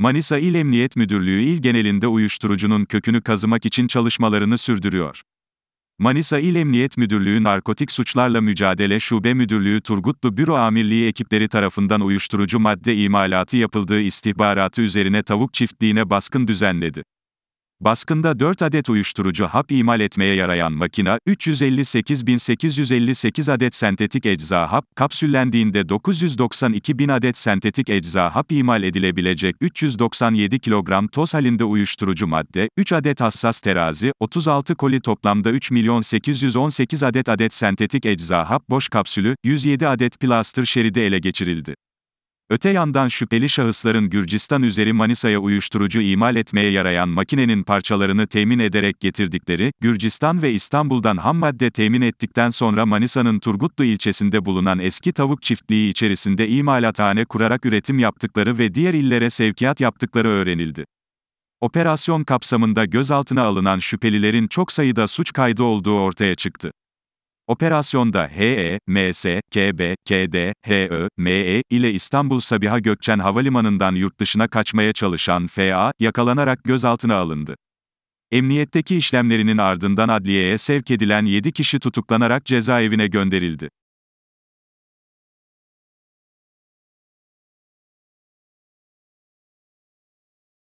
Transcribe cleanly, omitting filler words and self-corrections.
Manisa İl Emniyet Müdürlüğü il genelinde uyuşturucunun kökünü kazımak için çalışmalarını sürdürüyor. Manisa İl Emniyet Müdürlüğü Narkotik Suçlarla Mücadele Şube Müdürlüğü Turgutlu Büro Amirliği ekipleri tarafından uyuşturucu madde imalatı yapıldığı istihbaratı üzerine tavuk çiftliğine baskın düzenledi. Baskında 4 adet uyuşturucu hap imal etmeye yarayan makina, 358.858 adet sentetik ecza hap, kapsüllendiğinde 992.000 adet sentetik ecza hap imal edilebilecek 397 kilogram toz halinde uyuşturucu madde, 3 adet hassas terazi, 36 koli toplamda 3.818 adet sentetik ecza hap boş kapsülü, 107 adet plaster şeridi ele geçirildi. Öte yandan şüpheli şahısların Gürcistan üzeri Manisa'ya uyuşturucu imal etmeye yarayan makinenin parçalarını temin ederek getirdikleri, Gürcistan ve İstanbul'dan ham madde temin ettikten sonra Manisa'nın Turgutlu ilçesinde bulunan eski tavuk çiftliği içerisinde imalathane kurarak üretim yaptıkları ve diğer illere sevkiyat yaptıkları öğrenildi. Operasyon kapsamında gözaltına alınan şüphelilerin çok sayıda suç kaydı olduğu ortaya çıktı. Operasyonda HE, MS, KB, KD, HÖ, ME ile İstanbul Sabiha Gökçen Havalimanı'ndan yurt dışına kaçmaya çalışan FA, yakalanarak gözaltına alındı. Emniyetteki işlemlerinin ardından adliyeye sevk edilen 7 kişi tutuklanarak cezaevine gönderildi.